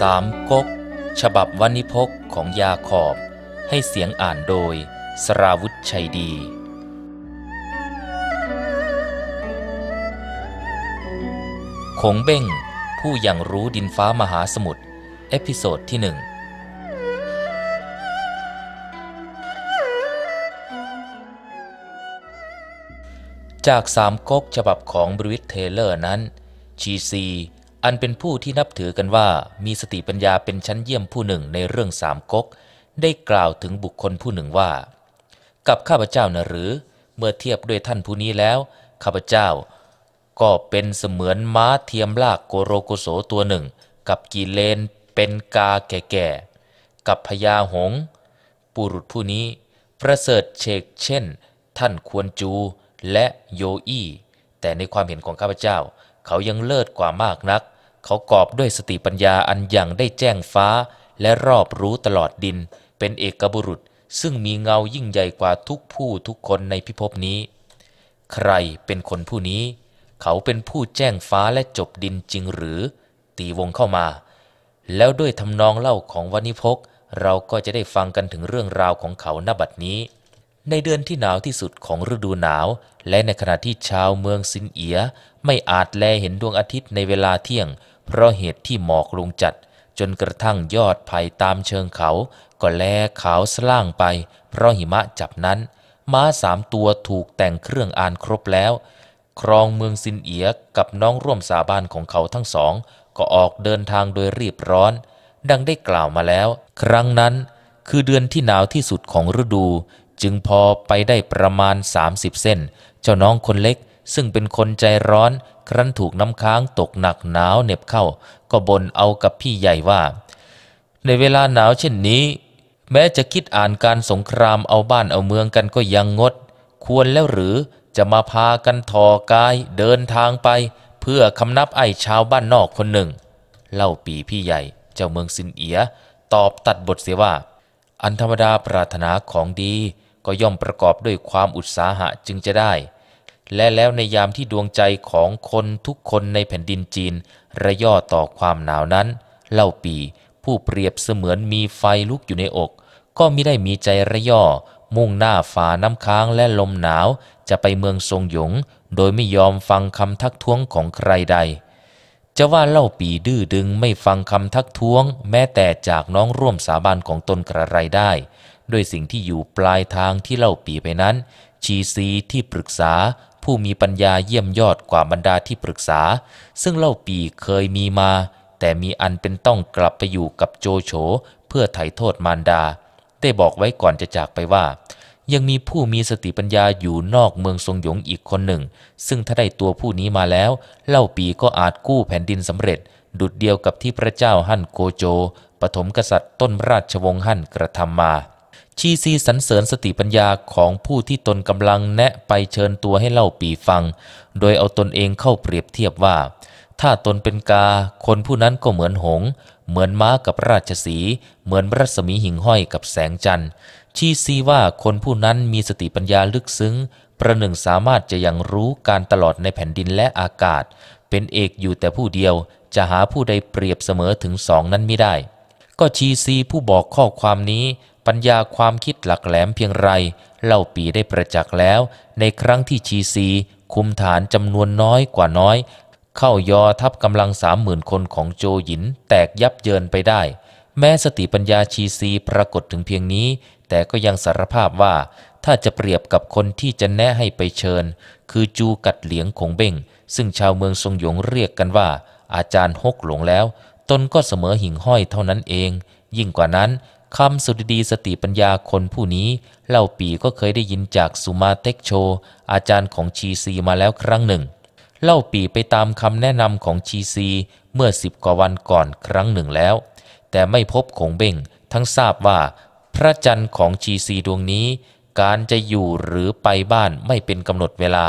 สามก๊กฉบับวนิพกของยาขอบให้เสียงอ่านโดยสราวุธชัยดีคงเบ้งผู้ยังรู้ดินฟ้ามหาสมุทรเอพิโซดที่หนึ่งจากสามก๊กฉบับของบรูซ เทเลอร์นั้นชีซีอันเป็นผู้ที่นับถือกันว่ามีสติปัญญาเป็นชั้นเยี่ยมผู้หนึ่งในเรื่องสามก๊กได้กล่าวถึงบุคคลผู้หนึ่งว่ากับข้าพเจ้านะหรือเมื่อเทียบด้วยท่านผู้นี้แล้วข้าพเจ้าก็เป็นเสมือนม้าเทียมลากโกโรโกโสตัวหนึ่งกับกีเลนเป็นกาแก่ๆกับพญาหงส์ปุรุษผู้นี้ประเสริฐเชกเช่นท่านควรจูและโยอี้แต่ในความเห็นของข้าพเจ้าเขายังเลิศกว่ามากนักเขากอบด้วยสติปัญญาอันยังได้แจ้งฟ้าและรอบรู้ตลอดดินเป็นเอกบุรุษซึ่งมีเงายิ่งใหญ่กว่าทุกผู้ทุกคนในพิภพนี้ใครเป็นคนผู้นี้เขาเป็นผู้แจ้งฟ้าและจบดินจริงหรือตีวงเข้ามาแล้วด้วยทำนองเล่าของวนิพกเราก็จะได้ฟังกันถึงเรื่องราวของเขาณบัดนี้ในเดือนที่หนาวที่สุดของฤดูหนาวและในขณะที่ชาวเมืองซินเอียไม่อาจแลเห็นดวงอาทิตย์ในเวลาเที่ยงเพราะเหตุที่หมอกลงจัดจนกระทั่งยอดไผ่ตามเชิงเขาก็แลขาวสล่างไปเพราะหิมะจับนั้นม้าสามตัวถูกแต่งเครื่องอานครบแล้วครองเมืองซินเอียกับน้องร่วมสาบานของเขาทั้งสองก็ออกเดินทางโดยรีบร้อนดังได้กล่าวมาแล้วครั้งนั้นคือเดือนที่หนาวที่สุดของฤดูจึงพอไปได้ประมาณ30เส้นเจ้าน้องคนเล็กซึ่งเป็นคนใจร้อนครั้นถูกน้ำค้างตกหนักหนาวเหน็บเข้าก็บ่นเอากับพี่ใหญ่ว่าในเวลาหนาวเช่นนี้แม้จะคิดอ่านการสงครามเอาบ้านเอาเมืองกันก็ยังงดควรแล้วหรือจะมาพากันทอกายเดินทางไปเพื่อคำนับไอ้ชาวบ้านนอกคนหนึ่งเล่าปีพี่ใหญ่เจ้าเมืองซินเอียตอบตัดบทเสียว่าอันธรรมดาปรารถนาของดีก็ย่อมประกอบด้วยความอุตสาหะจึงจะได้และแล้วในยามที่ดวงใจของคนทุกคนในแผ่นดินจีนระย่อต่อความหนาวนั้นเล่าปีผู้เปรียบเสมือนมีไฟลุกอยู่ในอกก็มิได้มีใจระย่อมุ่งหน้าฝ่าน้ำค้างและลมหนาวจะไปเมืองซงหยงโดยไม่ยอมฟังคำทักท้วงของใครใดจะว่าเล่าปีดื้อดึงไม่ฟังคำทักท้วงแม้แต่จากน้องร่วมสาบานของตนกระไรได้ด้วยสิ่งที่อยู่ปลายทางที่เล่าปีไปนั้นชีซีที่ปรึกษาผู้มีปัญญาเยี่ยมยอดกว่าบรรดาที่ปรึกษาซึ่งเล่าปีเคยมีมาแต่มีอันเป็นต้องกลับไปอยู่กับโจโฉเพื่อไถ่โทษมารดาได้บอกไว้ก่อนจะจากไปว่ายังมีผู้มีสติปัญญาอยู่นอกเมืองซงหยงอีกคนหนึ่งซึ่งถ้าได้ตัวผู้นี้มาแล้วเล่าปีก็อาจกู้แผ่นดินสำเร็จดุจเดียวกับที่พระเจ้าฮั่นโกโจปฐมกษัตริย์ต้นราชวงศ์ฮั่นกระทำมาชีซีสรรเสริญสติปัญญาของผู้ที่ตนกำลังแนะไปเชิญตัวให้เล่าปีฟังโดยเอาตนเองเข้าเปรียบเทียบว่าถ้าตนเป็นกาคนผู้นั้นก็เหมือนหงส์เหมือนม้ากับราชสีห์เหมือนรัศมีหิ่งห้อยกับแสงจันทร์ชีซีว่าคนผู้นั้นมีสติปัญญาลึกซึ้งประหนึ่งสามารถจะยังรู้การตลอดในแผ่นดินและอากาศเป็นเอกอยู่แต่ผู้เดียวจะหาผู้ใดเปรียบเสมอถึงสองนั้นไม่ได้ก็ชีซีผู้บอกข้อความนี้ปัญญาความคิดหลักแหลมเพียงไรเล่าปีได้ประจักษ์แล้วในครั้งที่ชีซีคุมฐานจำนวนน้อยกว่าน้อยเข้ายอทัพกำลัง 30,000 คนของโจหยินแตกยับเยินไปได้แม้สติปัญญาชีซีปรากฏถึงเพียงนี้แต่ก็ยังสารภาพว่าถ้าจะเปรียบกับคนที่จะแนะให้ไปเชิญคือจูกัดเหลียงคงเบ้งซึ่งชาวเมืองซงหยงเรียกกันว่าอาจารย์ฮกหลงแล้วตนก็เสมอหิ่งห้อยเท่านั้นเองยิ่งกว่านั้นคำสุดดีสติปัญญาคนผู้นี้เล่าปีก็เคยได้ยินจากสุมาเต็กโชอาจารย์ของชีซีมาแล้วครั้งหนึ่งเล่าปีไปตามคำแนะนำของชีซีเมื่อ10 กว่าวันก่อนครั้งหนึ่งแล้วแต่ไม่พบคงเบ้งทั้งทราบว่าพระจันทร์ของชีซีดวงนี้การจะอยู่หรือไปบ้านไม่เป็นกำหนดเวลา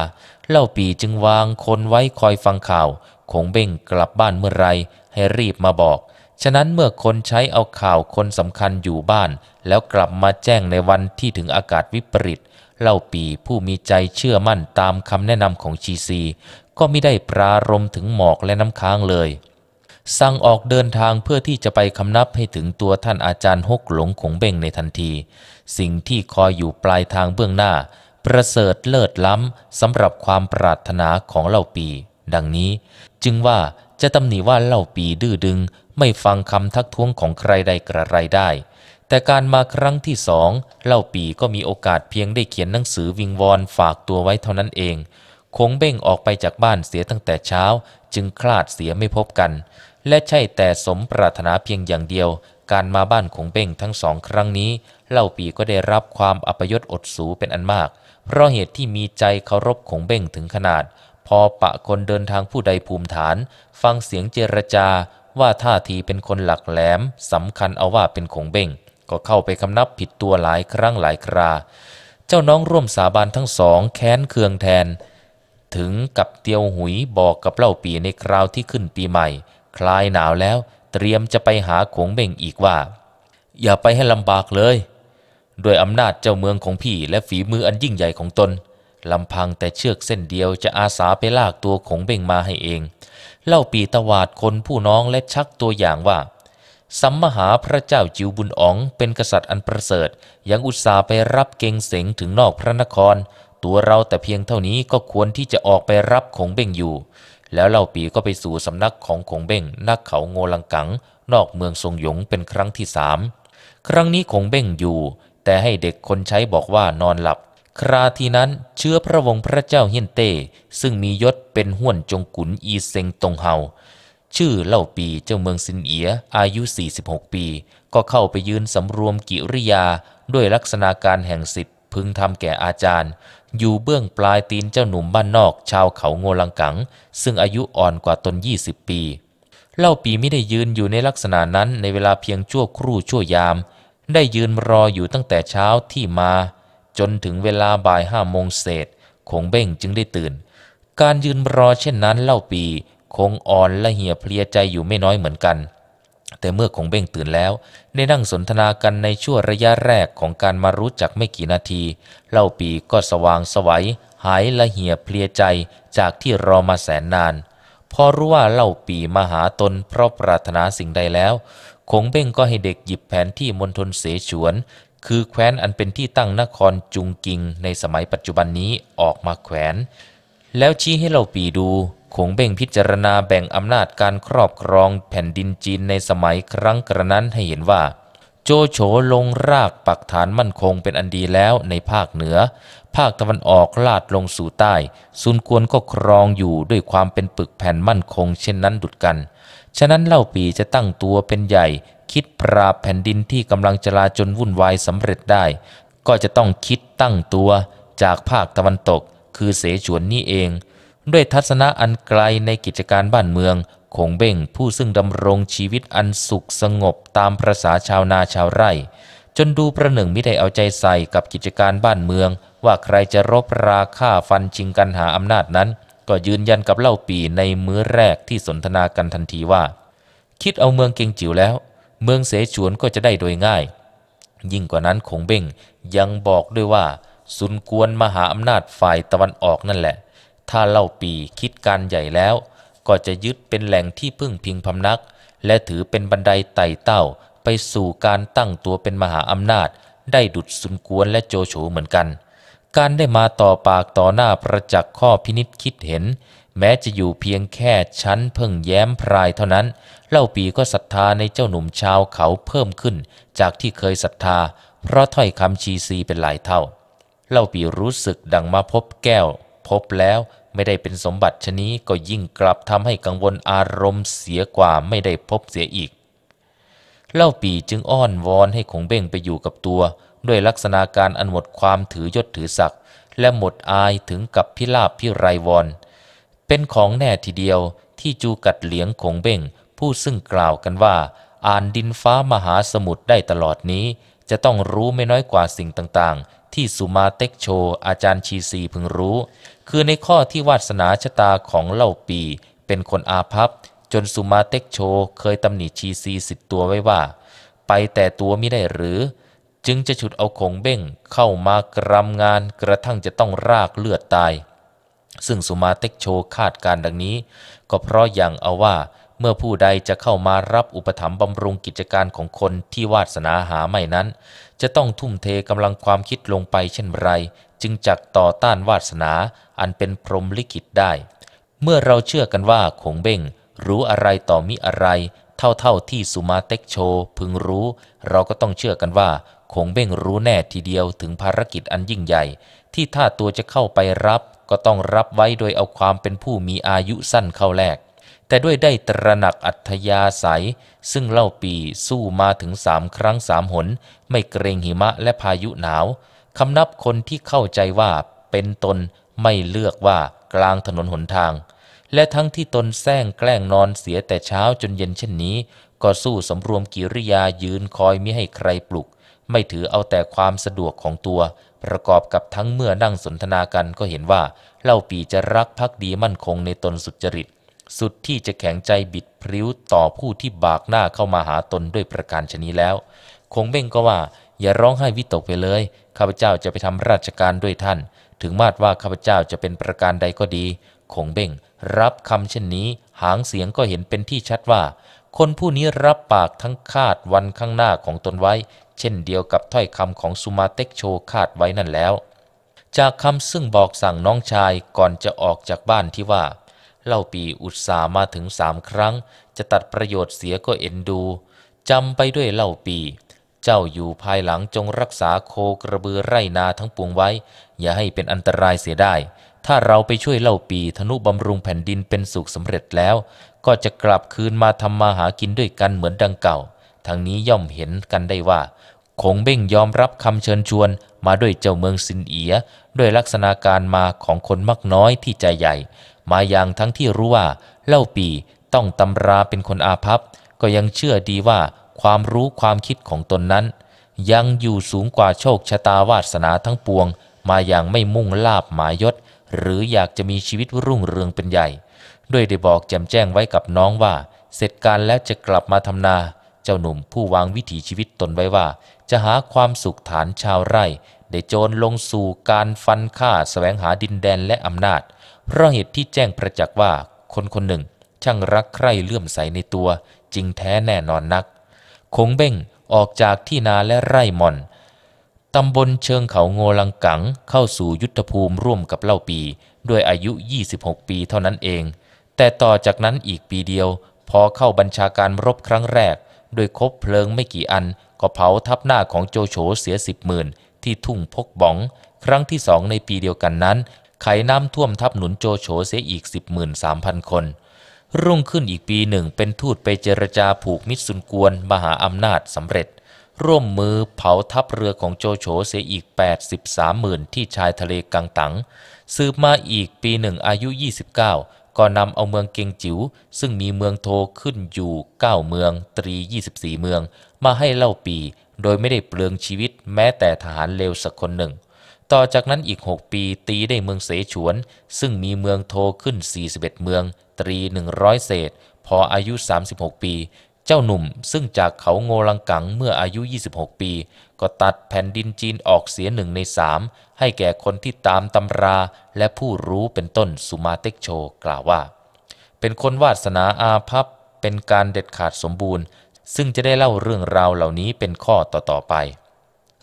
เล่าปีจึงวางคนไว้คอยฟังข่าวคงเบ้งกลับบ้านเมื่อไรให้รีบมาบอกฉะนั้นเมื่อคนใช้เอาข่าวคนสำคัญอยู่บ้านแล้วกลับมาแจ้งในวันที่ถึงอากาศวิปริตเล่าปีผู้มีใจเชื่อมั่นตามคำแนะนำของชีซีก็ไม่ได้ปรารภถึงหมอกและน้ำค้างเลย สั่งออกเดินทางเพื่อที่จะไปคำนับให้ถึงตัวท่านอาจารย์ฮกหลงขงเบ่งในทันทีสิ่งที่คอยอยู่ปลายทางเบื้องหน้าประเสริฐเลิศล้ำสำหรับความปรารถนาของเหล่าปีดังนี้จึงว่าจะตำหนิว่าเหล่าปีดื้อดึงไม่ฟังคำทักท้วงของใครใดกระไรได้แต่การมาครั้งที่สองเหล่าปีก็มีโอกาสเพียงได้เขียนหนังสือวิงวอนฝากตัวไว้เท่านั้นเองคงเบ่งออกไปจากบ้านเสียตั้งแต่เช้าจึงคลาดเสียไม่พบกันและใช่แต่สมปรารถนาเพียงอย่างเดียวการมาบ้านคงเบ่งทั้งสองครั้งนี้เหล่าปีก็ได้รับความอัปยศอดสูเป็นอันมากเพราะเหตุที่มีใจเคารพคงเบ่งถึงขนาดพอปะคนเดินทางผู้ใดภูมิฐานฟังเสียงเจรจาว่าท่าทีเป็นคนหลักแหลมสำคัญเอาว่าเป็นคงเบ่งก็เข้าไปคำนับผิดตัวหลายครั้งหลายคราเจ้าน้องร่วมสาบานทั้งสองแค้นเคืองแทนถึงกับเตียวหุยบอกกับเหล่าปีในคราวที่ขึ้นปีใหม่คลายหนาวแล้วเตรียมจะไปหาคงเบ่งอีกว่าอย่าไปให้ลำบากเลยด้วยอำนาจเจ้าเมืองของพี่และฝีมืออันยิ่งใหญ่ของตนลำพังแต่เชือกเส้นเดียวจะอาสาไปลากตัวคงเบ่งมาให้เองเล่าปีตวาดคนผู้น้องและชักตัวอย่างว่าสัมมหาพระเจ้าจิวบุญอ๋องเป็นกษัตริย์อันประเสริฐยังอุตส่าห์ไปรับเกงเสงถึงนอกพระนครตัวเราแต่เพียงเท่านี้ก็ควรที่จะออกไปรับคงเบ่งอยู่แล้วเล่าปีก็ไปสู่สำนักของคงเบ่งนักเขาโงลังกังนอกเมืองซงหยงเป็นครั้งที่สามครั้งนี้คงเบ่งอยู่แต่ให้เด็กคนใช้บอกว่านอนหลับคราที่นั้นเชื้อพระวงศ์พระเจ้าเฮียนเต้ซึ่งมียศเป็นห้วนจงกุนอีเซงตงเฮาชื่อเล่าปีเจ้าเมืองซินเอียอายุ46ปีก็เข้าไปยืนสำรวมกิริยาด้วยลักษณะการแห่งสิทธิ์พึงทำแก่อาจารย์อยู่เบื้องปลายตีนเจ้าหนุ่มบ้านนอกชาวเขาโงลังกังซึ่งอายุอ่อนกว่าตน20ปีเล่าปีไม่ได้ยืนอยู่ในลักษณะนั้นในเวลาเพียงชั่วครู่ชั่วยามได้ยืนรออยู่ตั้งแต่เช้าที่มาจนถึงเวลาบ่าย5 โมงเศษคงเบ่งจึงได้ตื่นการยืนรอเช่นนั้นเล่าปีคงอ่อนและเหี่ยเพลียใจอยู่ไม่น้อยเหมือนกันแต่เมื่อคงเบ่งตื่นแล้วได้นั่งสนทนากันในช่วงระยะแรกของการมารู้จักไม่กี่นาทีเล่าปีก็สว่างสวัยหายละเหี่ยเพลียใจจากที่รอมาแสนนานพอรู้ว่าเล่าปีมาหาตนเพราะปรารถนาสิ่งใดแล้วคงเบ่งก็ให้เด็กหยิบแผนที่มณฑลเสฉวนคือแคว้นอันเป็นที่ตั้งนครจุงกิงในสมัยปัจจุบันนี้ออกมาแขวนแล้วชี้ให้เล่าปีดูคงเบ่งพิจารณาแบ่งอำนาจการครอบครองแผ่นดินจีนในสมัยครั้งกระนั้นให้เห็นว่าโจโฉลงรากปักฐานมั่นคงเป็นอันดีแล้วในภาคเหนือภาคตะวันออกลาดลงสู่ใต้ซุนกวนก็ครองอยู่ด้วยความเป็นปึกแผ่นมั่นคงเช่นนั้นดุจกันฉะนั้นเล่าปีจะตั้งตัวเป็นใหญ่คิดปราบแผ่นดินที่กำลังจลาจลวุ่นวายสำเร็จได้ก็จะต้องคิดตั้งตัวจากภาคตะวันตกคือเสฉวนนี่เองด้วยทัศนะอันไกลในกิจการบ้านเมืองคงเบ่งผู้ซึ่งดำรงชีวิตอันสุขสงบตามประสาชาวนาชาวไร่จนดูประหนึ่งมิได้เอาใจใส่กับกิจการบ้านเมืองว่าใครจะรบราฆ่าฟันชิงกันหาอำนาจนั้นก็ยืนยันกับเล่าปีในมื้อแรกที่สนทนากันทันทีว่าคิดเอาเมืองเก่งจิ๋วแล้วเมืองเสฉวนก็จะได้โดยง่ายยิ่งกว่านั้นคงเบ่งยังบอกด้วยว่าซุนกวนมหาอำนาจฝ่ายตะวันออกนั่นแหละถ้าเล่าปีคิดการใหญ่แล้วก็จะยึดเป็นแหล่งที่พึ่งพิงพำนักและถือเป็นบันไดไต่เต้าไปสู่การตั้งตัวเป็นมหาอำนาจได้ดุจซุนกวนและโจโฉเหมือนกันการได้มาต่อปากต่อหน้าประจักษ์ข้อพินิจคิดเห็นแม้จะอยู่เพียงแค่ชั้นเพิ่งแย้มพรายเท่านั้นเล่าปีก็ศรัทธาในเจ้าหนุ่มชาวเขาเพิ่มขึ้นจากที่เคยศรัทธาเพราะถ้อยคำชีซีเป็นหลายเท่าเล่าปีรู้สึกดังมาพบแก้วพบแล้วไม่ได้เป็นสมบัติชนี้ก็ยิ่งกลับทำให้กังวลอารมณ์เสียกว่าไม่ได้พบเสียอีกเล่าปีจึงอ้อนวอนให้คงเบ่งไปอยู่กับตัวด้วยลักษณะการอันหมดความถือยศถือศักดิ์และหมดอายถึงกับพิลาภพิไรวอนเป็นของแน่ทีเดียวที่จูกัดเหลียงคงเบ่งผู้ซึ่งกล่าวกันว่าอ่านดินฟ้ามหาสมุทรได้ตลอดนี้จะต้องรู้ไม่น้อยกว่าสิ่งต่างๆที่สุมาเต็กโชอาจารย์ชีซีพึงรู้คือในข้อที่วาสนาชะตาของเล่าปีเป็นคนอาภัพจนสุมาเต็กโชเคยตำหนิชีซีสิทธิ์ตัวไว้ว่าไปแต่ตัวมิได้หรือจึงจะฉุดเอาคงเบ่งเข้ามากรำงานกระทั่งจะต้องรากเลือดตายซึ่งสุมาเต็กโชคาดการดังนี้ก็เพราะอย่างเอาว่า เมื่อผู้ใดจะเข้ามารับอุปถัมภ์บำรุงกิจการของคนที่วาสนาหาไม่นั้นจะต้องทุ่มเทกำลังความคิดลงไปเช่นไรจึงจักต่อต้านวาสนาอันเป็นพรหมลิขิตได้เมื่อเราเชื่อกันว่าขงเบ้งรู้อะไรต่อมิอะไรเท่าที่สุมาเต็กโชพึงรู้เราก็ต้องเชื่อกันว่าขงเบ้งรู้แน่ทีเดียวถึงภารกิจอันยิ่งใหญ่ที่ถ้าตัวจะเข้าไปรับก็ต้องรับไว้โดยเอาความเป็นผู้มีอายุสั้นเข้าแลกแต่ด้วยได้ตระหนักอัธยาศัยซึ่งเล่าปีสู้มาถึง3 ครั้ง 3 หนไม่เกรงหิมะและพายุหนาวคำนับคนที่เข้าใจว่าเป็นตนไม่เลือกว่ากลางถนนหนทางและทั้งที่ตนแซงแกล้งนอนเสียแต่เช้าจนเย็นเช่นนี้ก็สู้สำรวมกิริยายืนคอยมิให้ใครปลุกไม่ถือเอาแต่ความสะดวกของตัวประกอบกับทั้งเมื่อนั่งสนทนากันก็เห็นว่าเล่าปีจะรักภักดีมั่นคงในตนสุจริตสุดที่จะแข็งใจบิดพริ้วต่อผู้ที่บากหน้าเข้ามาหาตนด้วยประการชนี้แล้วคงเบ่งก็ว่าอย่าร้องไห้วิตกไปเลยข้าพเจ้าจะไปทำราชการด้วยท่านถึงมาดว่าข้าพเจ้าจะเป็นประการใดก็ดีคงเบ่งรับคำเช่นนี้หางเสียงก็เห็นเป็นที่ชัดว่าคนผู้นี้รับปากทั้งคาดวันข้างหน้าของตนไว้เช่นเดียวกับถ้อยคำของสุมาเต็กโชคาดไว้นั่นแล้วจากคำซึ่งบอกสั่งน้องชายก่อนจะออกจากบ้านที่ว่าเล่าปีอุตส่าห์มาถึง3 ครั้งจะตัดประโยชน์เสียก็เอ็นดูจำไปด้วยเล่าปีเจ้าอยู่ภายหลังจงรักษาโคกระบือไร่นาทั้งปวงไว้อย่าให้เป็นอันตรายเสียได้ถ้าเราไปช่วยเล่าปีธนุบำรุงแผ่นดินเป็นสุขสำเร็จแล้วก็จะกลับคืนมาทำมาหากินด้วยกันเหมือนดังเก่าทั้งนี้ย่อมเห็นกันได้ว่าคงเบ้งยอมรับคำเชิญชวนมาด้วยเจ้าเมืองซินเอียด้วยลักษณะการมาของคนมักน้อยที่ใจใหญ่มาอย่างทั้งที่รู้ว่าเล่าปีต้องตำราเป็นคนอาภัพก็ยังเชื่อดีว่าความรู้ความคิดของตนนั้นยังอยู่สูงกว่าโชคชะตาวาสนาทั้งปวงมาอย่างไม่มุ่งลาภหมายยศหรืออยากจะมีชีวิตรุ่งเรืองเป็นใหญ่ด้วยได้บอกแจ่มแจ้งไว้กับน้องว่าเสร็จการแล้วจะกลับมาทำนาเจ้าหนุ่มผู้วางวิถีชีวิตตนไว้ว่าจะหาความสุขฐานชาวไร่ได้โจรลงสู่การฟันฆ่าแสวงหาดินแดนและอำนาจเพราะเหตุที่แจ้งประจักษ์ว่าคนคนหนึ่งช่างรักใคร่เลื่อมใสในตัวจริงแท้แน่นอนนักคงเบ้งออกจากที่นาและไร่หม่อนตำบลเชิงเขาโงลังกังเข้าสู่ยุทธภูมิร่วมกับเล่าปีด้วยอายุ26 ปีเท่านั้นเองแต่ต่อจากนั้นอีกปีเดียวพอเข้าบัญชาการรบครั้งแรกโดยคบเพลิงไม่กี่อันก็เผาทับหน้าของโจโฉเสีย10,000ที่ทุ่งพกบ๋องครั้งที่2ในปีเดียวกันนั้นไขน้ำท่วมทับหนุนโจโฉเสียอีก 13,000 คนรุ่งขึ้นอีกปีหนึ่งเป็นทูตไปเจรจาผูกมิตรสุนกวนมหาอำนาจสำเร็จร่วมมือเผาทับเรือของโจโฉเสียอีก 83,000 ที่ชายทะเลกังตังสืบมาอีกปีหนึ่งอายุ29ก็นำเอาเมืองเกงจิ๋วซึ่งมีเมืองโทขึ้นอยู่9 เมืองตรี24 เมืองมาให้เล่าปีโดยไม่ได้เปลืองชีวิตแม้แต่ทหารเลวสักคนหนึ่งต่อจากนั้นอีก6 ปีตีได้เมืองเสฉวนซึ่งมีเมืองโทขึ้น41 เมืองตรี100 เศษพออายุ36 ปีเจ้าหนุ่มซึ่งจากเขาโงลังกังเมื่ออายุ26 ปีก็ตัดแผ่นดินจีนออกเสีย1/3ให้แก่คนที่ตามตำราและผู้รู้เป็นต้นสุมาเต็กโชกล่าวว่าเป็นคนวาสนาอาภัพเป็นการเด็ดขาดสมบูรณ์ซึ่งจะได้เล่าเรื่องราวเหล่านี้เป็นข้อต่อๆไป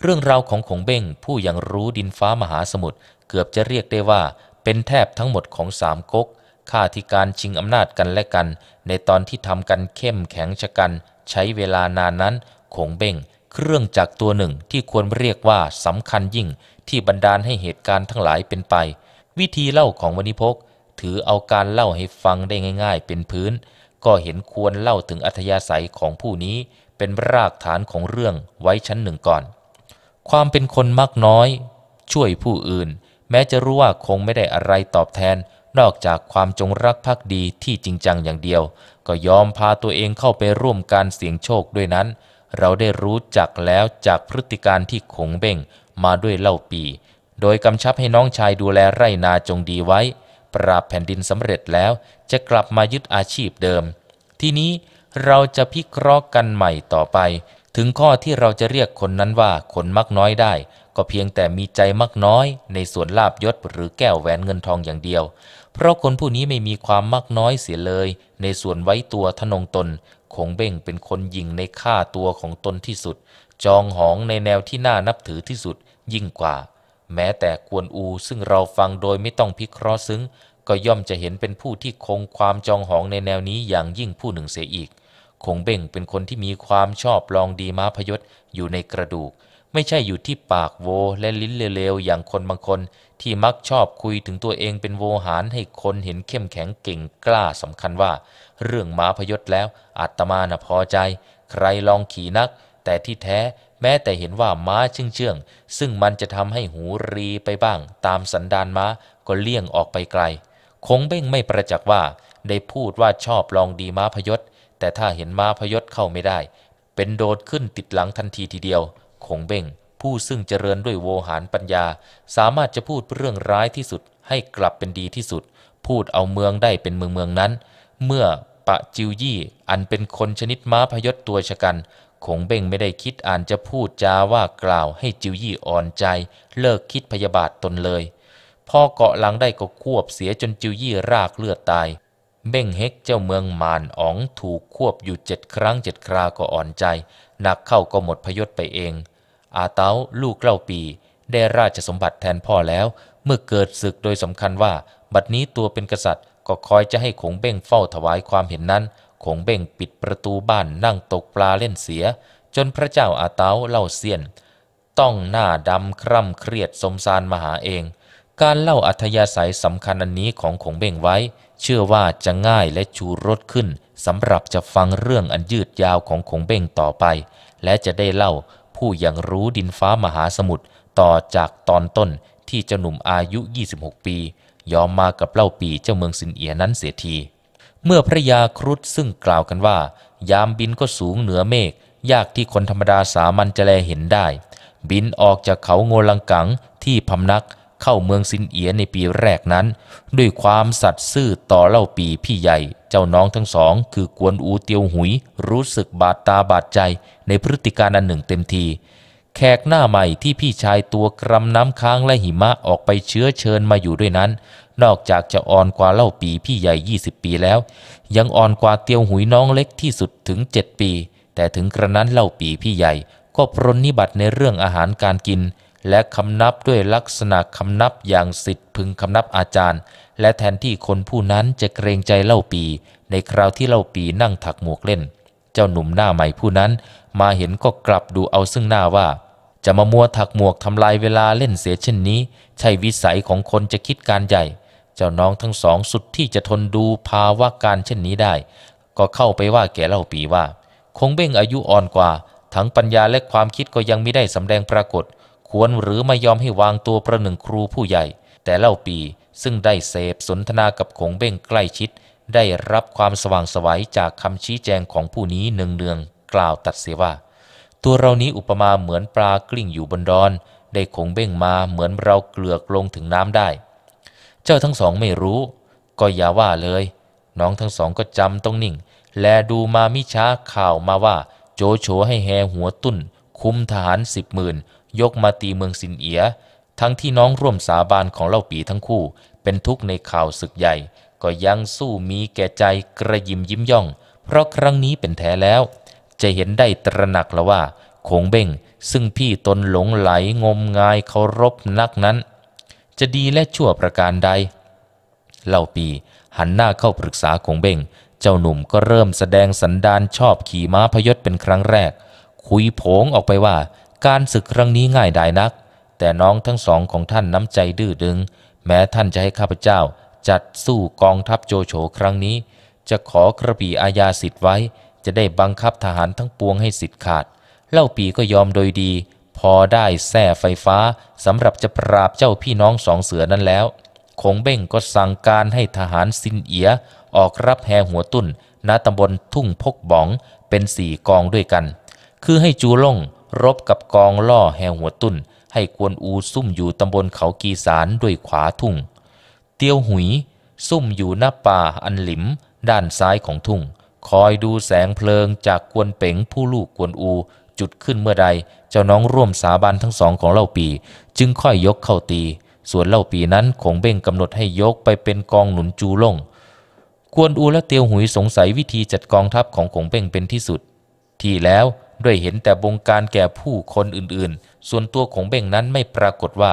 เรื่องราวของขงเบ้งผู้ยังรู้ดินฟ้ามหาสมุทรเกือบจะเรียกได้ว่าเป็นแทบทั้งหมดของ3 ก๊กข้าที่การชิงอำนาจกันและกันในตอนที่ทำกันเข้มแข็งชะกันใช้เวลานานนั้นขงเบ้งเครื่องจักรตัวหนึ่งที่ควรเรียกว่าสำคัญยิ่งที่บันดาลให้เหตุการณ์ทั้งหลายเป็นไปวิธีเล่าของวณิพกถือเอาการเล่าให้ฟังได้ง่ายๆเป็นพื้นก็เห็นควรเล่าถึงอัธยาศัยของผู้นี้เป็นรากฐานของเรื่องไว้ชั้นหนึ่งก่อนความเป็นคนมักน้อยช่วยผู้อื่นแม้จะรู้ว่าคงไม่ได้อะไรตอบแทนนอกจากความจงรักภักดีที่จริงจังอย่างเดียวก็ยอมพาตัวเองเข้าไปร่วมการเสี่ยงโชคด้วยนั้นเราได้รู้จักแล้วจากพฤติการที่ขงเบ้งมาด้วยเล่าปีโดยกำชับให้น้องชายดูแลไร่นาจงดีไว้ปราบแผ่นดินสำเร็จแล้วจะกลับมายึดอาชีพเดิมทีนี้เราจะพิเคราะห์กันใหม่ต่อไปถึงข้อที่เราจะเรียกคนนั้นว่าคนมักน้อยได้ ก็เพียงแต่มีใจมักน้อยในส่วนลาภยศหรือแก้วแหวนเงินทองอย่างเดียวเพราะคนผู้นี้ไม่มีความมักน้อยเสียเลยในส่วนไว้ตัวทะนงตนคงเบ่งเป็นคนยิงในค่าตัวของตนที่สุดจองหองในแนวที่น่านับถือที่สุดยิ่งกว่าแม้แต่กวนอูซึ่งเราฟังโดยไม่ต้องพิเคราะห์ซึ้งก็ย่อมจะเห็นเป็นผู้ที่คงความจองหองในแนวนี้อย่างยิ่งผู้หนึ่งเสียอีกคงเบ่งเป็นคนที่มีความชอบลองดีม้าพยศอยู่ในกระดูกไม่ใช่อยู่ที่ปากโวและลิ้นเลวๆอย่างคนบางคนที่มักชอบคุยถึงตัวเองเป็นโวหารให้คนเห็นเข้มแข็งเก่งกล้าสำคัญว่าเรื่องม้าพยศแล้วอาตมาน่ะพอใจใครลองขี่นักแต่ที่แท้แม้แต่เห็นว่าม้าเชื่องๆซึ่งมันจะทำให้หูรีไปบ้างตามสันดานม้าก็เลี่ยงออกไปไกลคงเบ่งไม่ประจักษ์ว่าได้พูดว่าชอบลองดีม้าพยศแต่ถ้าเห็นม้าพยศเข้าไม่ได้เป็นโดดขึ้นติดหลังทันทีทีเดียวคงเบ่งผู้ซึ่งเจริญด้วยโวหารปัญญาสามารถจะพูดเรื่องร้ายที่สุดให้กลับเป็นดีที่สุดพูดเอาเมืองได้เป็นเมืองนั้นเมื่อปะจิวยี่อันเป็นคนชนิดม้าพยศตัวชะกันคงเบ่งไม่ได้คิดอ่านจะพูดจาว่ากล่าวให้จิวยี่อ่อนใจเลิกคิดพยาบาทตนเลยพอเกาะหลังได้ก็ควบเสียจนจิวยี่รากเลือดตายเบ่งเฮกเจ้าเมืองมานอ๋องถูกควบอยู่7 ครั้ง 7 คราก็อ่อนใจหนักเข้าก็หมดพยศไปเองอาเต้าลูกเล่าปีได้ราชสมบัติแทนพ่อแล้วเมื่อเกิดศึกโดยสำคัญว่าบัดนี้ตัวเป็นกษัตริย์ก็คอยจะให้คงเบ่งเฝ้าถวายความเห็นนั้นคงเบ่งปิดประตูบ้านนั่งตกปลาเล่นเสียจนพระเจ้าอาเต้าเล่าเสียนต้องหน้าดำคร่ำเครียดสมสารมาหาเองการเล่าอัธยาศัยสำคัญอันนี้ของคงเบ่งไว้เชื่อว่าจะง่ายและชูรสขึ้นสำหรับจะฟังเรื่องอันยืดยาวของคงเบ่งต่อไปและจะได้เล่าผู้อย่างรู้ดินฟ้ามหาสมุทรต่อจากตอนต้นที่เจ้าหนุ่มอายุ26 ปียอมมากับเล่าปีเจ้าเมืองสินเอียนั้นเสียทีเมื่อพระยาครุฑซึ่งกล่าวกันว่ายามบินก็สูงเหนือเมฆยากที่คนธรรมดาสามัญจะแลเห็นได้บินออกจากเขาโงลังกังที่พำนักเข้าเมืองสินเอียในปีแรกนั้นด้วยความสัตย์ซื่อต่อเล่าปีพี่ใหญ่เจ้าน้องทั้งสองคือกวนอูเตียวหุยรู้สึกบาดตาบาดใจในพฤติการอันหนึ่งเต็มทีแขกหน้าใหม่ที่พี่ชายตัวกรำน้ำค้างและหิมะออกไปเชื้อเชิญมาอยู่ด้วยนั้นนอกจากจะอ่อนกว่าเล่าปีพี่ใหญ่20 ปีแล้วยังอ่อนกว่าเตียวหุยน้องเล็กที่สุดถึง7 ปีแต่ถึงกระนั้นเล่าปีพี่ใหญ่ก็ปรนนิบัติในเรื่องอาหารการกินและคำนับด้วยลักษณะคำนับอย่างศิษย์พึงคำนับอาจารย์และแทนที่คนผู้นั้นจะเกรงใจเล่าปีในคราวที่เล่าปีนั่งถักหมวกเล่นเจ้าหนุ่มหน้าใหม่ผู้นั้นมาเห็นก็กลับดูเอาซึ่งหน้าว่าจะมามัวถักหมวกทำลายเวลาเล่นเสียเช่นนี้ใช่วิสัยของคนจะคิดการใหญ่เจ้าน้องทั้งสองสุดที่จะทนดูภาวะการเช่นนี้ได้ก็เข้าไปว่าแก่เล่าปีว่าคงเบ่งอายุอ่อนกว่าทั้งปัญญาและความคิดก็ยังไม่ได้สำแดงปรากฏควรหรือไม่ยอมให้วางตัวประหนึ่งครูผู้ใหญ่แต่เล่าปีซึ่งได้เสพสนทนากับคงเบ่งใกล้ชิดได้รับความสว่างไสวจากคำชี้แจงของผู้นี้เนืองๆกล่าวตัดเสียว่าตัวเรานี้อุปมาเหมือนปลากลิ้งอยู่บนดอนได้คงเบ่งมาเหมือนเราเกลือกลงถึงน้ำได้เจ้าทั้งสองไม่รู้ก็อย่าว่าเลยน้องทั้งสองก็จำต้องนิ่งแลดูมามิช้าข่าวมาว่าโจโฉให้แห่หัวตุ้นคุมทหาร10,000ยกมาตีเมืองสินเอียทั้งที่น้องร่วมสาบานของเล่าปีทั้งคู่เป็นทุกข์ในข่าวศึกใหญ่ก็ยังสู้มีแก่ใจกระยิมยิ้มย่องเพราะครั้งนี้เป็นแท้แล้วจะเห็นได้ตระหนักแล้วว่าคงเบ่งซึ่งพี่ตนหลงไหลงมงายเคารพนักนั้นจะดีและชั่วประการใดเล่าปีหันหน้าเข้าปรึกษาคงเบ่งเจ้าหนุ่มก็เริ่มแสดงสันดานชอบขี่ม้าพยศเป็นครั้งแรกคุยโผงออกไปว่าการศึกครั้งนี้ง่ายดายนักแต่น้องทั้งสองของท่านน้ำใจดื้อดึงแม้ท่านจะให้ข้าพเจ้าจัดสู้กองทัพโจโฉครั้งนี้จะขอกระบี่อาญาสิทธิ์ไว้จะได้บังคับทหารทั้งปวงให้สิทธิ์ขาดเล่าปีก็ยอมโดยดีพอได้แส่ไฟฟ้าสำหรับจะปราบเจ้าพี่น้องสองเสือนั้นแล้วคงเบ่งก็สั่งการให้ทหารสินเอียออกรับแห่หัวตุ่นณตำบลทุ่งพกบ๋องเป็น4 กองด้วยกันคือให้จูล่งรบกับกองล่อแห่หัวตุ่นให้กวนอูซุ่มอยู่ตำบลเขากีสารด้วยขวาทุ่งเตียวหุยซุ่มอยู่หน้าป่าอันหลิมด้านซ้ายของทุ่งคอยดูแสงเพลิงจากกวนเป๋งผู้ลูกกวนอู จุดขึ้นเมื่อใดเจ้าน้องร่วมสาบานทั้งสองของเล่าปีจึงค่อยยกเข้าตีส่วนเล่าปีนั้นคงเบ่งกำหนดให้ยกไปเป็นกองหนุนจูล่งกวนอูและเตียวหุยสงสัยวิธีจัดกองทัพของคงเบ่งเป็นที่สุดที่แล้วด้วยเห็นแต่บงการแก่ผู้คนอื่นๆส่วนตัวคงเบ่งนั้นไม่ปรากฏว่า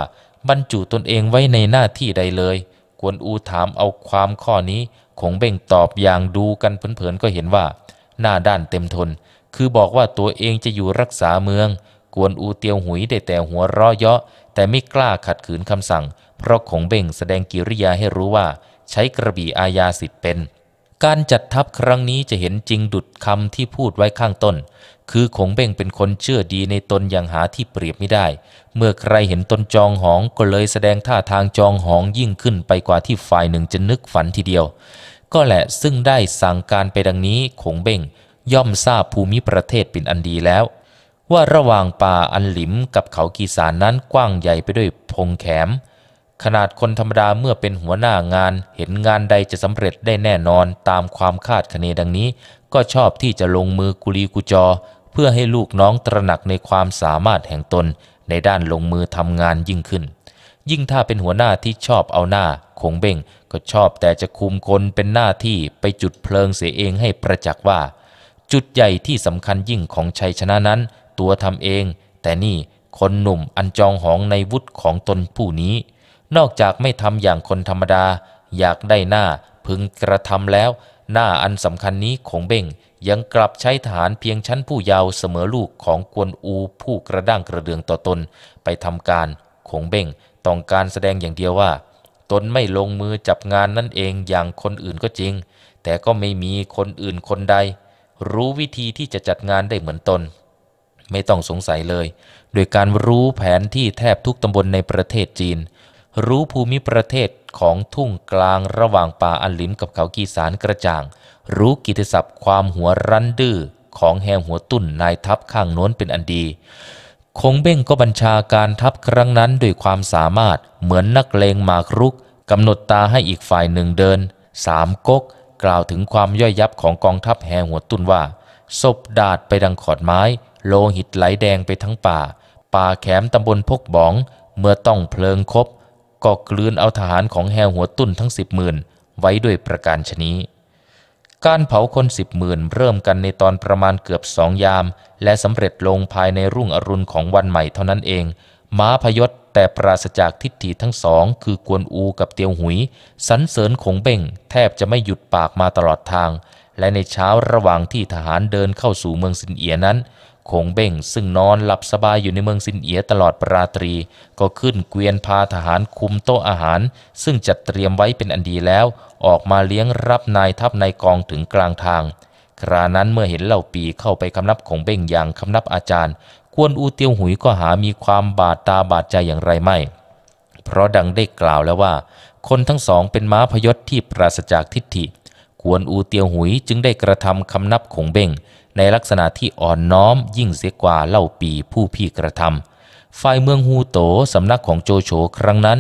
บรรจุตนเองไว้ในหน้าที่ใดเลยกวนอูถามเอาความข้อนี้คงเบ่งตอบอย่างดูกันเผินๆก็เห็นว่าหน้าด้านเต็มทนคือบอกว่าตัวเองจะอยู่รักษาเมืองกวนอูเตียวหุยได้แต่หัวเราะเยาะแต่ไม่กล้าขัดขืนคำสั่งเพราะคงเบ่งแสดงกิริยาให้รู้ว่าใช้กระบี่อาญาสิทธิ์เป็นการจัดทัพครั้งนี้จะเห็นจริงดุจคำที่พูดไว้ข้างต้นคือคงเบ่งเป็นคนเชื่อดีในตนอย่างหาที่เปรียบไม่ได้เมื่อใครเห็นตนจองหองก็เลยแสดงท่าทางจองหองยิ่งขึ้นไปกว่าที่ฝ่ายหนึ่งจะนึกฝันทีเดียวก็แหละซึ่งได้สั่งการไปดังนี้คงเบ่งย่อมทราบภูมิประเทศเป็นอันดีแล้วว่าระหว่างป่าอันหลิมกับเขากีสานนั้นกว้างใหญ่ไปด้วยพงแขมขนาดคนธรรมดาเมื่อเป็นหัวหน้างานเห็นงานใดจะสำเร็จได้แน่นอนตามความคาดคะเนดังนี้ก็ชอบที่จะลงมือกุลีกุจอเพื่อให้ลูกน้องตระหนักในความสามารถแห่งตนในด้านลงมือทำงานยิ่งขึ้นยิ่งถ้าเป็นหัวหน้าที่ชอบเอาหน้าคงเบ่งก็ชอบแต่จะคุมคนเป็นหน้าที่ไปจุดเพลิงเสียเองให้ประจักษ์ว่าจุดใหญ่ที่สำคัญยิ่งของชัยชนะนั้นตัวทำเองแต่นี่คนหนุ่มอันจองหองในวุฒิของตนผู้นี้นอกจากไม่ทำอย่างคนธรรมดาอยากได้หน้าพึงกระทำแล้วหน้าอันสำคัญนี้คงเบ่งยังกลับใช้ทหารเพียงชั้นผู้เยาว์เสมอลูกของกวนอูผู้กระด้างกระเดืองต่อตนไปทำการคงเบ่งต้องการแสดงอย่างเดียวว่าตนไม่ลงมือจับงานนั่นเองอย่างคนอื่นก็จริงแต่ก็ไม่มีคนอื่นคนใดรู้วิธีที่จะจัดงานได้เหมือนตนไม่ต้องสงสัยเลยโดยการรู้แผนที่แทบทุกตำบลในประเทศจีนรู้ภูมิประเทศของทุ่งกลางระหว่างป่าอันหลิมกับเขากีสานกระจ่างรู้กิตติศัพท์ความหัวรั้นดื้อของแหวหัวตุ่นนายทัพข้างโน้นเป็นอันดีคงเบ่งก็บัญชาการทัพครั้งนั้นด้วยความสามารถเหมือนนักเลงหมากรุกกำหนดตาให้อีกฝ่ายหนึ่งเดินสามก๊กกล่าวถึงความย่อยยับของกองทัพแหวหัวตุ่นว่าศพดาดไปดังขอดไม้โลหิตไหลแดงไปทั้งป่าแขมตำบลพกบองเมื่อต้องเพลิงคบก็กลืนเอาทหารของแหวหัวตุ่นทั้ง 10,000 ไว้ด้วยประการชนี้การเผาคน 10,000 เริ่มกันในตอนประมาณเกือบ2 ยามและสำเร็จลงภายในรุ่งอรุณของวันใหม่เท่านั้นเองม้าพยศแต่ปราศจากทิฐิทั้งสองคือกวนอูกับเตียวหุยสรรเสริญคงเบ่งแทบจะไม่หยุดปากมาตลอดทางและในเช้าระหว่างที่ทหารเดินเข้าสู่เมืองซินเอียนั้นคงเบ่งซึ่งนอนหลับสบายอยู่ในเมืองซินเอียตลอดราตรีก็ขึ้นเกวียนพาทหารคุมโต๊ะอาหารซึ่งจัดเตรียมไว้เป็นอันดีแล้วออกมาเลี้ยงรับนายทัพนายกองถึงกลางทางครานั้นเมื่อเห็นเหล่าปีเข้าไปคำนับคงเบ่งอย่างคำนับอาจารย์กวนอูเตียวหุยก็หามีความบาดตาบาดใจอย่างไรไม่เพราะดังได้กล่าวแล้วว่าคนทั้งสองเป็นม้าพยศที่ปราศจากทิฐิกวนอูเตียวหุยจึงได้กระทำคำนับคงเบ่งในลักษณะที่อ่อนน้อมยิ่งเสียกว่าเล่าปีผู้พี่กระทำฝ่ายเมืองฮูโตสำนักของโจโฉครั้งนั้น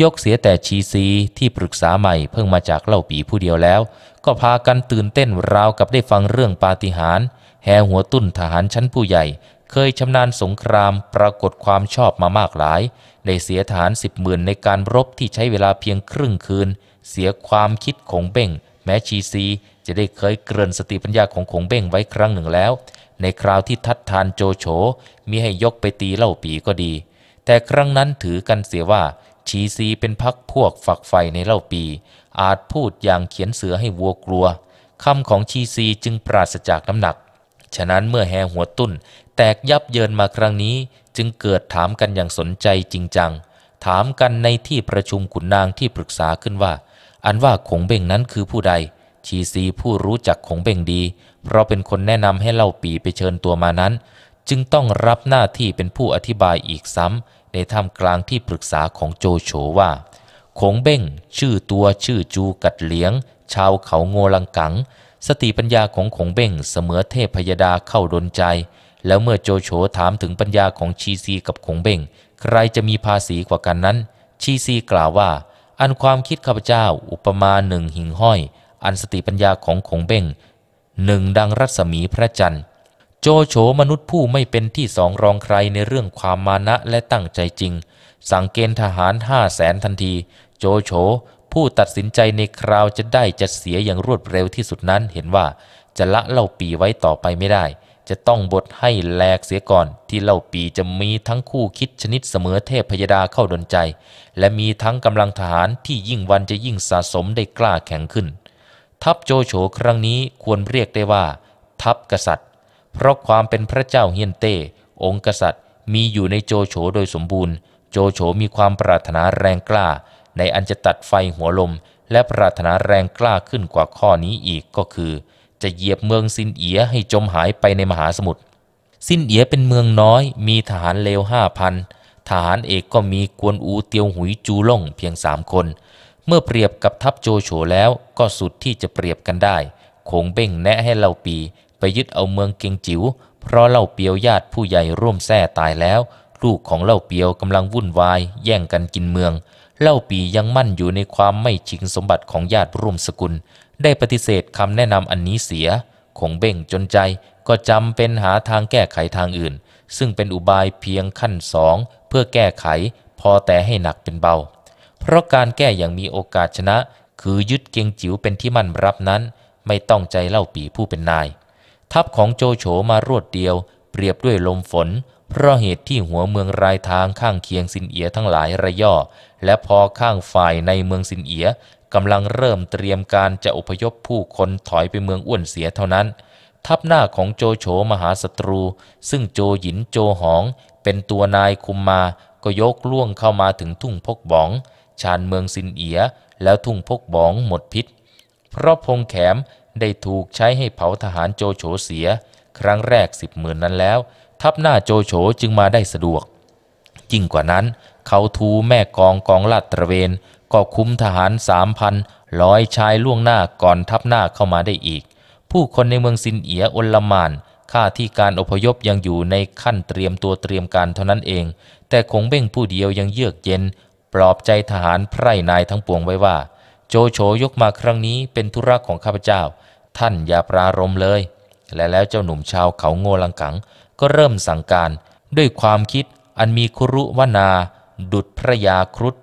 ยกเสียแต่ชีซีที่ปรึกษาใหม่เพิ่งมาจากเล่าปีผู้เดียวแล้วก็พากันตื่นเต้นราวกับได้ฟังเรื่องปาฏิหาริย์แหวหัวตุ่นทหารชั้นผู้ใหญ่เคยชำนาญสงครามปรากฏความชอบมามากหลายได้เสียทหาร 10,000 ในการรบที่ใช้เวลาเพียงครึ่งคืนเสียความคิดของเบ่งแม้ชีซีจะได้เคยเกริ่นสติปัญญาของคงเบ่งไว้ครั้งหนึ่งแล้วในคราวที่ทัดทานโจโฉมิให้ยกไปตีเล่าปีก็ดีแต่ครั้งนั้นถือกันเสียว่าชีซีเป็นพรรคพวกฝักใฝ่ในเล่าปีอาจพูดอย่างเขียนเสือให้วัวกลัวคำของชีซีจึงปราศจากน้ำหนักฉะนั้นเมื่อแหวหัวตุ่นแตกยับเยินมาครั้งนี้จึงเกิดถามกันอย่างสนใจจริงจังถามกันในที่ประชุมขุนนางที่ปรึกษาขึ้นว่าอันว่าคงเบ่งนั้นคือผู้ใดชีซีผู้รู้จักคงเบ่งดีเพราะเป็นคนแนะนำให้เล่าปีไปเชิญตัวมานั้นจึงต้องรับหน้าที่เป็นผู้อธิบายอีกซ้ำในท่ามกลางที่ปรึกษาของโจโฉว่าคงเบ่งชื่อตัวชื่อจูกัดเหลียงชาวเขาโงลังกังสติปัญญาของคงเบ่งเสมอเทพพยดาเข้าดลใจแล้วเมื่อโจโฉถามถึงปัญญาของชีซีกับคงเบ่งใครจะมีภาษีกว่ากันนั้นชีซีกล่าวว่าอันความคิดข้าพเจ้าอุปมาหนึ่งหิ่งห้อยอันสติปัญญาของคงเบ่งหนึ่งดังรัศมีพระจันทร์ โจโฉมนุษย์ผู้ไม่เป็นที่สองรองใครในเรื่องความมานะและตั้งใจจริงสั่งเกณฑ์ทหาร500,000ทันทีโจโฉผู้ตัดสินใจในคราวจะได้จะเสียอย่างรวดเร็วที่สุดนั้นเห็นว่าจะละเล่าปีไว้ต่อไปไม่ได้จะต้องบดให้แหลกเสียก่อนที่เล่าปีจะมีทั้งคู่คิดชนิดเสมอเทพพยดาเข้าดลใจและมีทั้งกำลังทหารที่ยิ่งวันจะยิ่งสะสมได้กล้าแข็งขึ้นทัพโจโฉครั้งนี้ควรเรียกได้ว่าทัพกษัตริย์เพราะความเป็นพระเจ้าเฮียนเต้องค์กษัตริย์มีอยู่ในโจโฉโดยสมบูรณ์โจโฉมีความปรารถนาแรงกล้าในอันจะตัดไฟหัวลมและปรารถนาแรงกล้าขึ้นกว่าข้อนี้อีกก็คือจะเหยียบเมืองซินเอียให้จมหายไปในมหาสมุทรซินเอียเป็นเมืองน้อยมีทหารเลว 5,000 ทหารเอกก็มีกวนอูเตียวหุยจูล่งเพียง3 คนเมื่อเปรียบกับทัพโจโฉแล้วก็สุดที่จะเปรียบกันได้คงเบ้งแนะให้เล่าปีไปยึดเอาเมืองเกียงจิ๋วเพราะเล่าเปียวญาติผู้ใหญ่ร่วมแท้ตายแล้วลูกของเล่าเปียวกำลังวุ่นวายแย่งกันกินเมืองเล่าปียังมั่นอยู่ในความไม่ชิงสมบัติของญาติร่วมสกุลได้ปฏิเสธคำแนะนำอันนี้เสียคงเบ่งจนใจก็จำเป็นหาทางแก้ไขทางอื่นซึ่งเป็นอุบายเพียงขั้น2เพื่อแก้ไขพอแต่ให้หนักเป็นเบาเพราะการแก้อย่างมีโอกาสชนะคือยึดเกียงจิ๋วเป็นที่มั่นรับนั้นไม่ต้องใจเล่าปีผู้เป็นนายทัพของโจโฉมารวดเดียวเปรียบด้วยลมฝนเพราะเหตุที่หัวเมืองรายทางข้างเคียงซินเอียทั้งหลายระย่อและพอข้างฝ่ายในเมืองซินเอียกำลังเริ่มเตรียมการจะอพยพผู้คนถอยไปเมืองอ้วนเสียเท่านั้นทัพหน้าของโจโฉมหาศัตรูซึ่งโจหยินโจหองเป็นตัวนายคุมมาก็ยกล่วงเข้ามาถึงทุ่งพกบ๋องชานเมืองซินเอียแล้วทุ่งพกบ๋องหมดพิษเพราะพงแขมได้ถูกใช้ให้เผาทหารโจโฉเสียครั้งแรก10,000นั้นแล้วทัพหน้าโจโฉจึงมาได้สะดวกยิ่งกว่านั้นเขาทูแม่กองกองลาดตระเวนก็คุ้มทหาร 3,000 ร้อยชายล่วงหน้าก่อนทัพหน้าเข้ามาได้อีกผู้คนในเมืองซินเอียอลหม่านข้าที่การอพยพยังอยู่ในขั้นเตรียมตัวเตรียมการเท่านั้นเองแต่คงเบ้งผู้เดียวยังเยือกเย็นปลอบใจทหารไพร่นายทั้งปวงไว้ว่าโจโฉยกมาครั้งนี้เป็นธุระของข้าพเจ้าท่านอย่าปรารภเลยและแล้วเจ้าหนุ่มชาวเขาโงลังกังก็เริ่มสั่งการด้วยความคิดอันมีคุรุวนาดุจพระยาครุฑ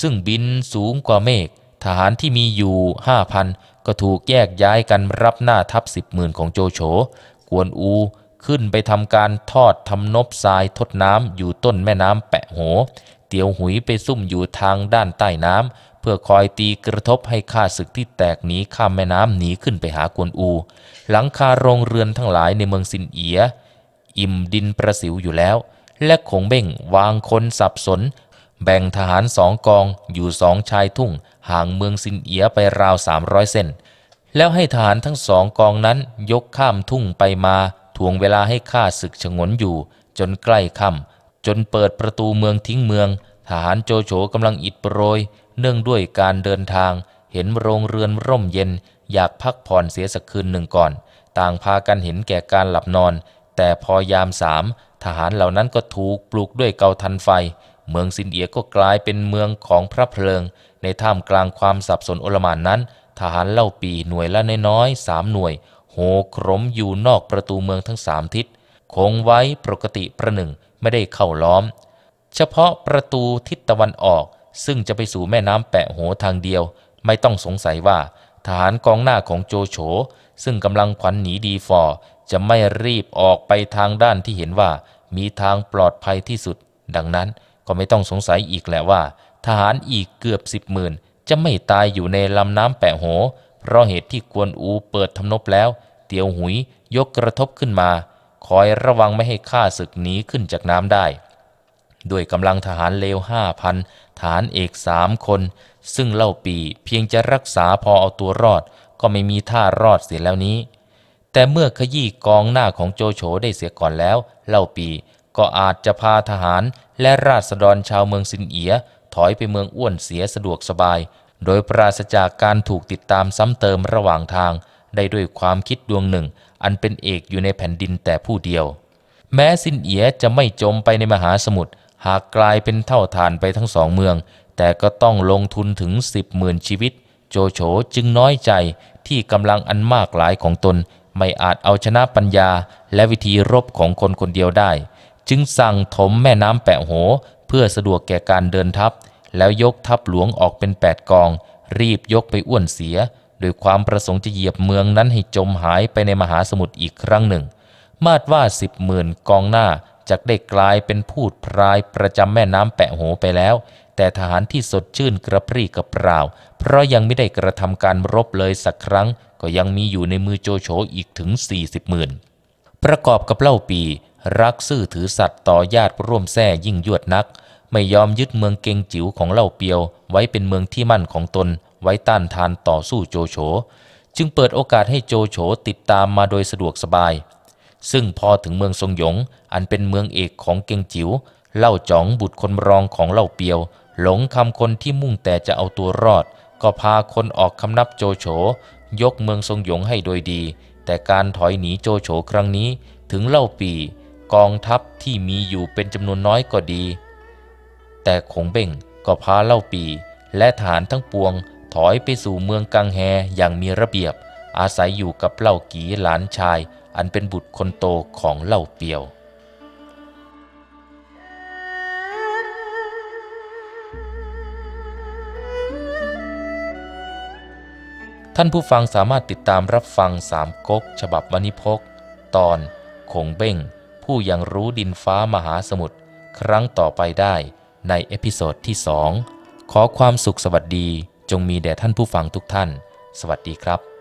ซึ่งบินสูงกว่าเมฆทหารที่มีอยู่ 5,000 ก็ถูกแยกย้ายกันรับหน้าทัพ 10,000 ของโจโฉกวนอูขึ้นไปทำการทอดทำนบทรายทดน้ำอยู่ต้นแม่น้ำแปะโหเตียวหุยไปซุ่มอยู่ทางด้านใต้น้ำเพื่อคอยตีกระทบให้ข้าศึกที่แตกหนีข้ามแม่น้ำหนีขึ้นไปหากวนอูหลังคาโรงเรือนทั้งหลายในเมืองซินเอียอิ่มดินประสิวอยู่แล้วและคงเบ่งวางคนสับสนแบ่งทหาร2 กองอยู่2 ชายทุ่งห่างเมืองซินเอียไปราว300 เส้นแล้วให้ทหารทั้ง2 กองนั้นยกข้ามทุ่งไปมาถ่วงเวลาให้ข้าศึกฉงนอยู่จนใกล้ค่ำจนเปิดประตูเมืองทิ้งเมืองทหารโจโฉกำลังอิดโรยเนื่องด้วยการเดินทางเห็นโรงเรือนร่มเย็นอยากพักผ่อนเสียสักคืนหนึ่งก่อนต่างพากันเห็นแก่การหลับนอนแต่พอยาม3ทหารเหล่านั้นก็ถูกปลุกด้วยเกาทันไฟเมืองซินเอียก็กลายเป็นเมืองของพระเพลิงในท่ามกลางความสับสนโอลหม่านนั้นทหารเล่าปีหน่วยละน้อยๆ3 หน่วยโหกรมอยู่นอกประตูเมืองทั้ง3 ทิศคงไว้ปกติประหนึ่งไม่ได้เข้าล้อมเฉพาะประตูทิศตะวันออกซึ่งจะไปสู่แม่น้ำแปะโหทางเดียวไม่ต้องสงสัยว่าทหารกองหน้าของโจโฉซึ่งกำลังขวัญหนีดีฟอจะไม่รีบออกไปทางด้านที่เห็นว่ามีทางปลอดภัยที่สุดดังนั้นก็ไม่ต้องสงสัยอีกแหละว่าทหารอีกเกือบ10,000จะไม่ตายอยู่ในลำน้ำแปะโหเพราะเหตุที่กวนอูเปิดทำนบแล้วเตียวหุยยกกระทบขึ้นมาคอยระวังไม่ให้ข้าศึกหนีขึ้นจากน้ำได้ด้วยกำลังทหารเลว 5,000 ทหารเอก3 คนซึ่งเล่าปีเพียงจะรักษาพอเอาตัวรอดก็ไม่มีท่ารอดเสียแล้วนี้แต่เมื่อขยี้กองหน้าของโจโฉได้เสียก่อนแล้วเล่าปีก็อาจจะพาทหารและราษฎรชาวเมืองซินเอียถอยไปเมืองอ้วนเสียสะดวกสบายโดยปราศจากการถูกติดตามซ้ำเติมระหว่างทางได้ด้วยความคิดดวงหนึ่งอันเป็นเอกอยู่ในแผ่นดินแต่ผู้เดียวแม้ซินเอียจะไม่จมไปในมหาสมุทรหากกลายเป็นเท่าฐานไปทั้ง2 เมืองแต่ก็ต้องลงทุนถึง10,000 ชีวิตโจโฉจึงน้อยใจที่กำลังอันมากหลายของตน ไม่อาจเอาชนะปัญญาและวิธีรบของคนคนเดียวได้จึงสั่งถมแม่น้ำแปะโหเพื่อสะดวกแก่การเดินทัพแล้วยกทัพหลวงออกเป็น8กองรีบยกไปอ้วนเสียโดยความประสงค์จะเหยียบเมืองนั้นให้จมหายไปในมหาสมุทรอีกครั้งหนึ่งมาดว่า10,000กองหน้าจักได้กลายเป็นพูดพรายประจำแม่น้ำแปะโหไปแล้วแต่ทหารที่สดชื่นกระปรี้กระเปร่าเพราะยังไม่ได้กระทำการรบเลยสักครั้งก็ยังมีอยู่ในมือโจโฉอีกถึง 40,000 ประกอบกับเล่าปีรักซื่อถือสัตย์ต่อญาติร่วมแซ่ยิ่งยวดนักไม่ยอมยึดเมืองเกงจิ๋วของเล่าเปียวไว้เป็นเมืองที่มั่นของตนไว้ต้านทานต่อสู้โจโฉจึงเปิดโอกาสให้โจโฉติดตามมาโดยสะดวกสบายซึ่งพอถึงเมืองซงหยงอันเป็นเมืองเอกของเกงจิ๋วเล่าจ๋องบุตรคนรองของเล่าเปียวหลงคำคนที่มุ่งแต่จะเอาตัวรอดก็พาคนออกคำนับโจโฉยกเมืองซงหยงให้โดยดีแต่การถอยหนีโจโฉครั้งนี้ถึงเล่าปีกองทัพที่มีอยู่เป็นจำนวนน้อยก็ดีแต่ขงเบ้งก็พาเล่าปีและทหารทั้งปวงถอยไปสู่เมืองกังแฮอย่างมีระเบียบอาศัยอยู่กับเล่ากีหลานชายอันเป็นบุตรคนโตของเล่าเปียวท่านผู้ฟังสามารถติดตามรับฟังสามก๊กฉบับวนิพกตอนขงเบ้งผู้ยังรู้ดินฟ้ามหาสมุทรครั้งต่อไปได้ในเอพิโซดที่ 2ขอความสุขสวัสดีจงมีแด่ท่านผู้ฟังทุกท่านสวัสดีครับ